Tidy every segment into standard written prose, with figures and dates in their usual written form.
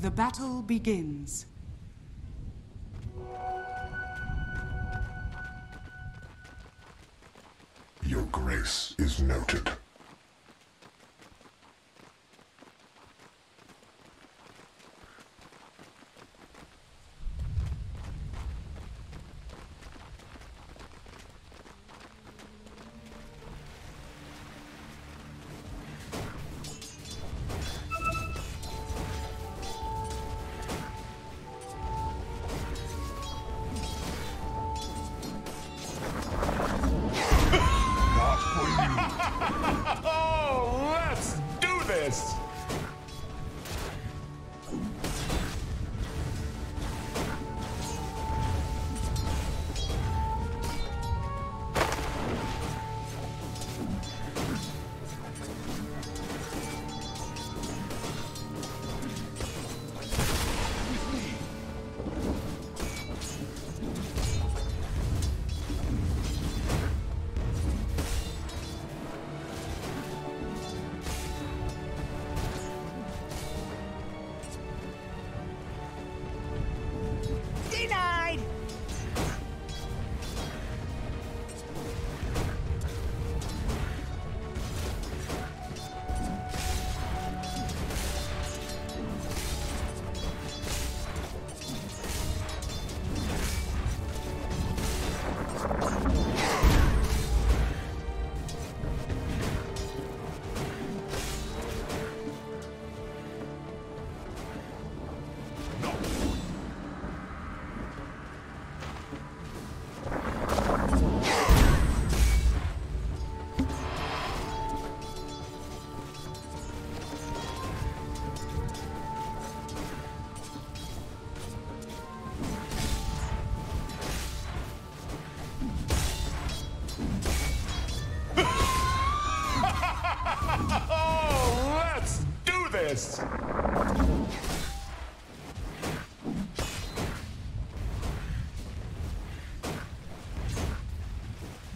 The battle begins. Your grace is noted.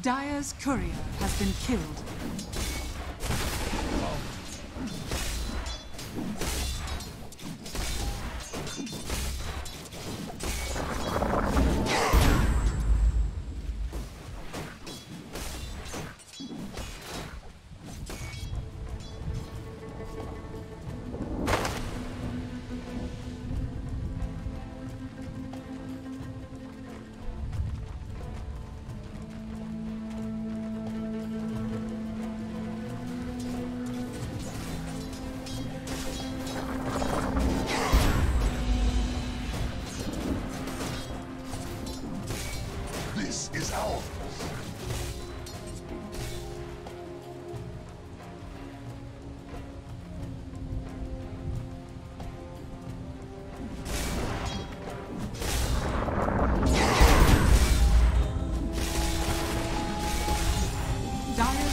Dire's courier has been killed.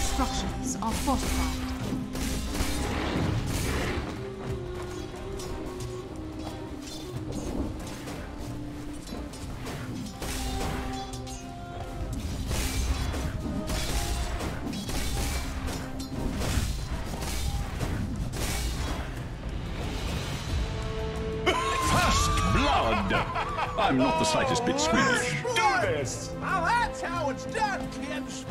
Structures are fortified. First blood! I'm not the slightest bit squeamish. Do this! Now that's how it's done, kids!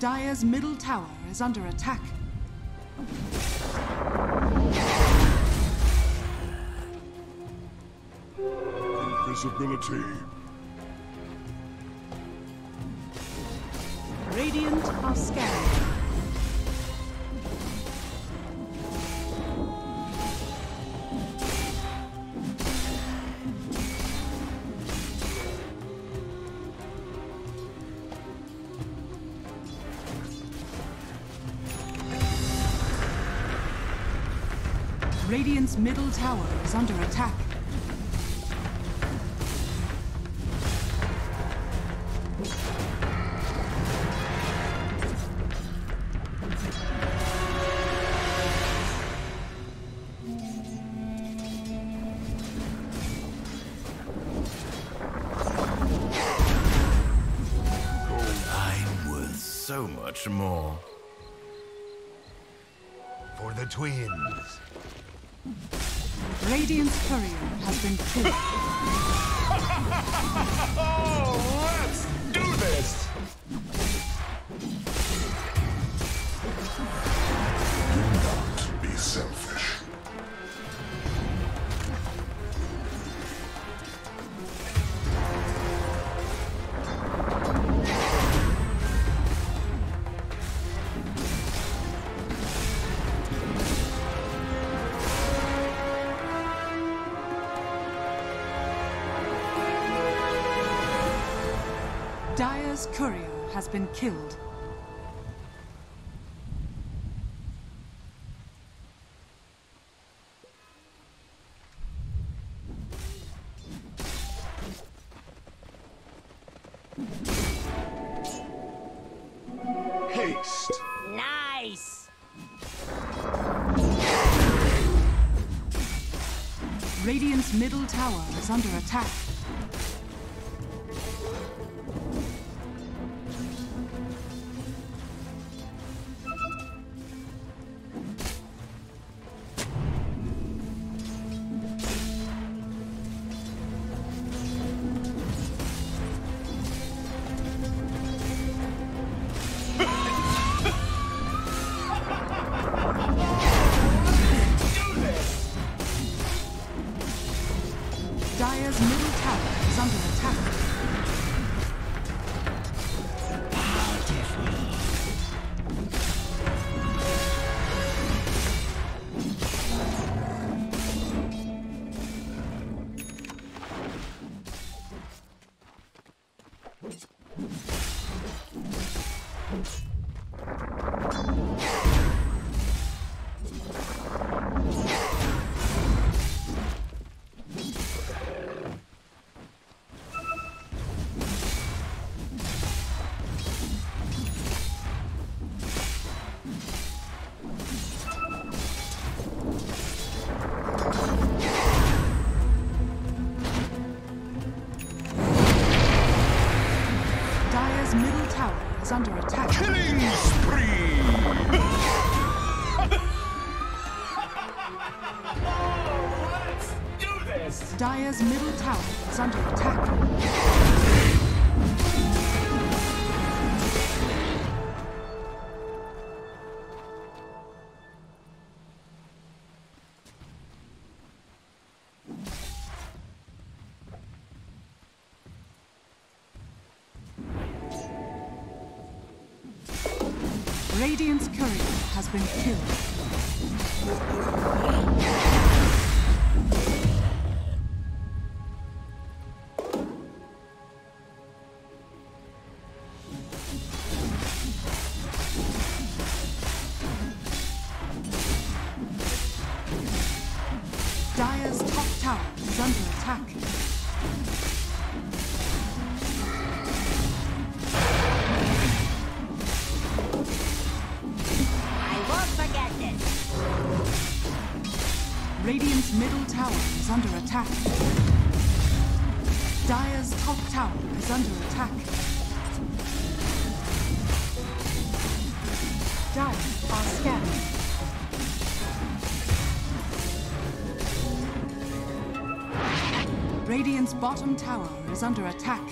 Dire's middle tower is under attack. Invisibility. Radiant are scattered. Radiant's middle tower is under attack. much more. For the twins. Radiant's courier has been killed. Oh, let's do this! Do not be selfish. Dire's courier has been killed. Haste! Nice! Radiant's middle tower is under attack. Dire's middle tower is under attack. Middle tower is under attack. Killing spree! Let's do this! Dire's middle tower is under attack. Radiant's courier has been killed. Dire's top tower is under attack. Radiant's middle tower is under attack. Dire's top tower is under attack. Dire are scanning. Radiant's bottom tower is under attack.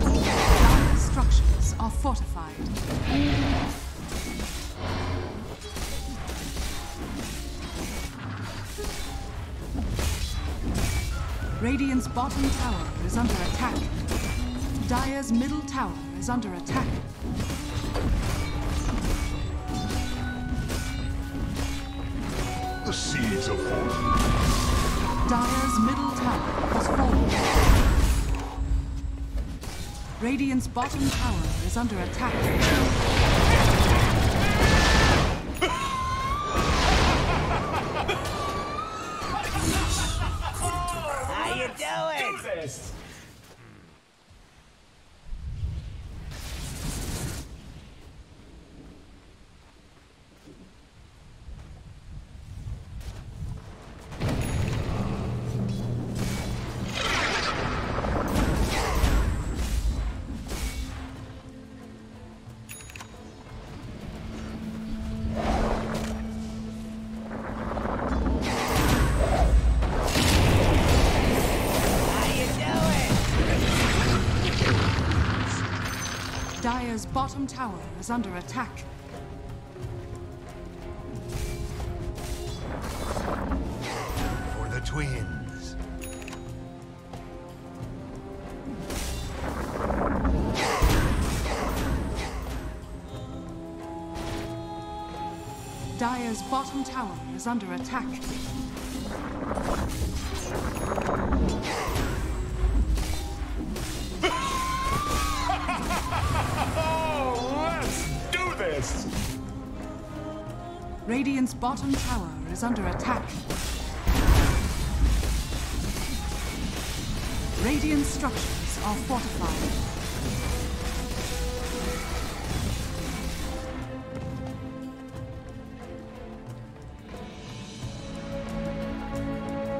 Dire structures are fortified. Radiant's bottom tower is under attack. Dire's middle tower is under attack. The seeds are falling. Dire's middle tower has fallen. Radiant's bottom tower is under attack. Dire's bottom tower is under attack. For the twins. Dire's bottom tower is under attack. Radiant's bottom tower is under attack. Radiant structures are fortified.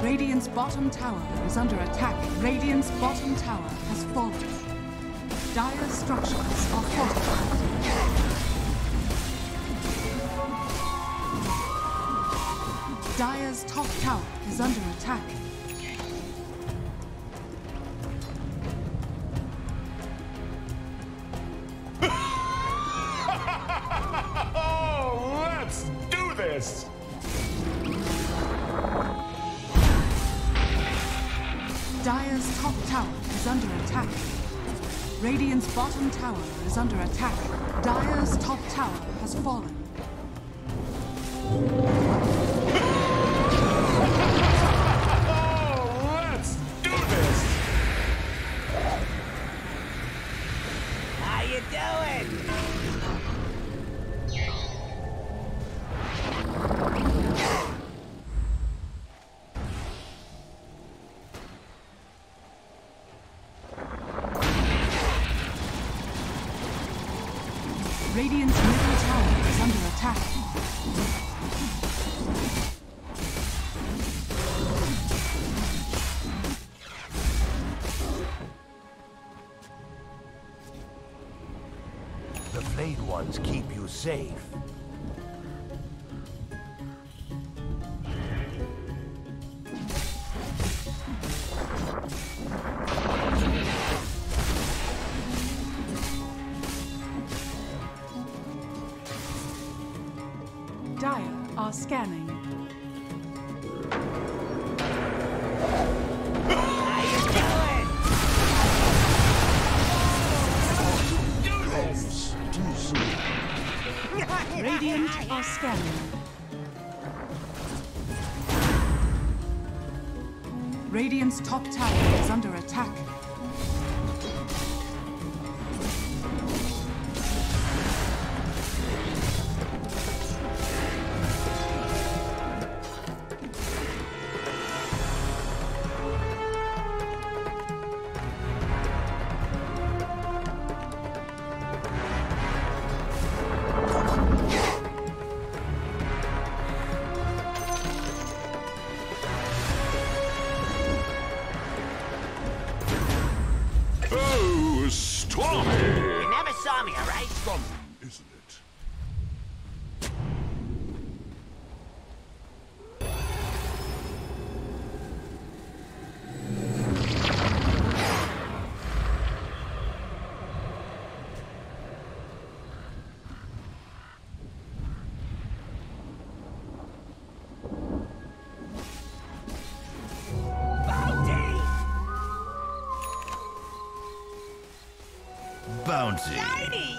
Radiant's bottom tower is under attack. Radiant's bottom tower has fallen. Dire structures are fortified. Dire's top tower is under attack. Let's do this! Dire's top tower is under attack. Radiant's bottom tower is under attack. Dire's top tower has fallen. Radiant's middle tower is under attack. The Flayed Ones keep you safe. Scanning. How you doing? Do this. Too soon. Radiant are scanning. Radiant's top tower is under attack. bounty. Shiny.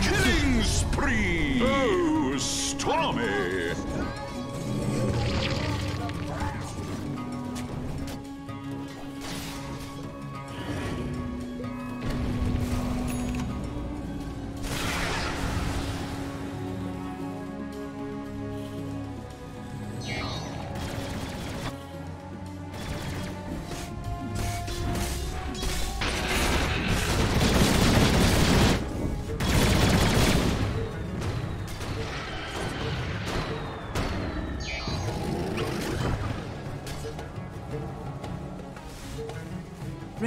Killing spree! Oh, stormy! Radiant's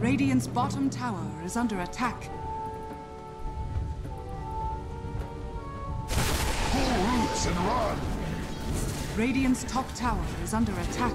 Radiant's bottom tower is under attack. Radiant's bottom tower is under attack. Pull roots and run! Radiant's top tower is under attack.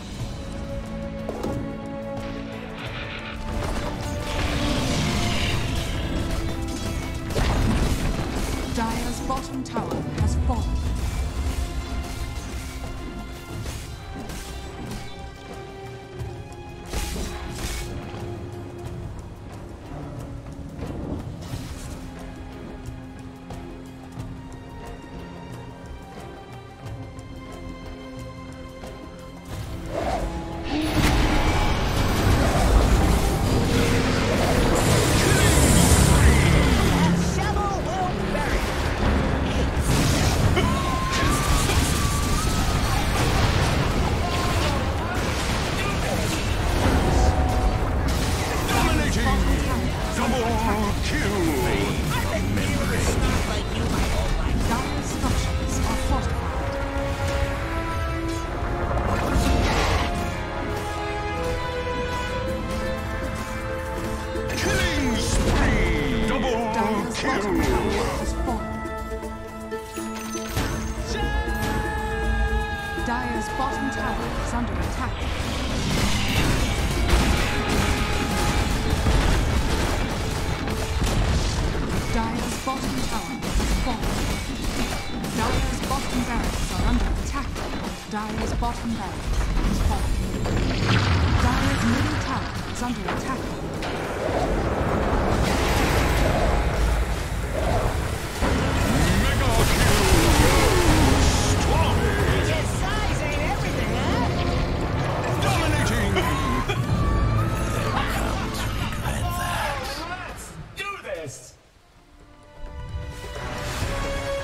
Dire's bottom tower has fallen. Dire's bottom tower is under attack. Dire's bottom tower has fallen. Dire's bottom barracks are under attack. Dire's bottom barracks has fallen. Dire's middle tower is under attack.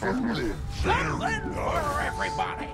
Something for everybody!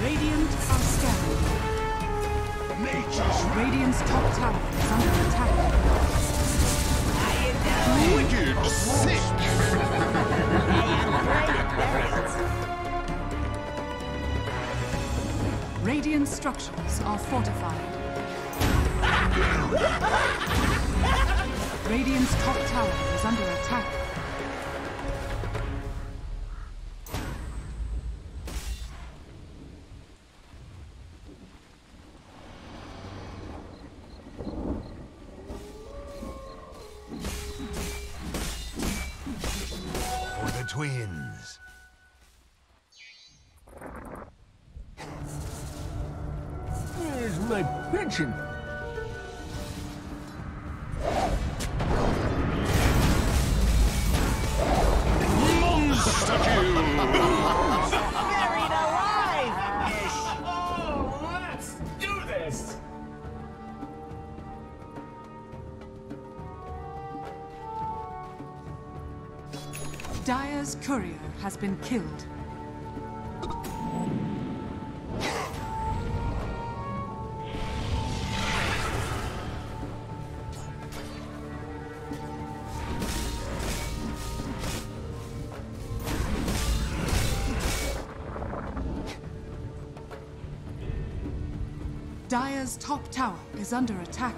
Radiant are scattering. Radiant's top tower is under attack. Wicked sick! Radiant structures are fortified. Radiant's top tower is under attack. Twins. attention. Dire's courier has been killed. Dire's top tower is under attack.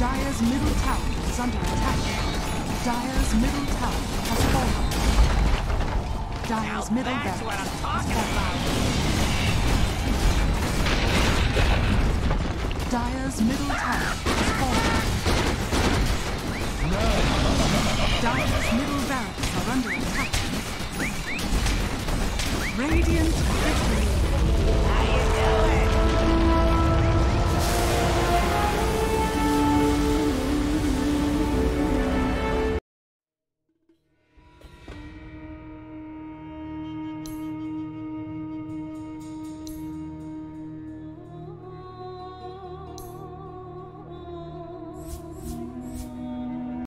Dire's middle tower is under attack. Dire's middle tower has fallen. Dire's middle barracks has fallen. That's what I'm talking about. Dire's middle tower.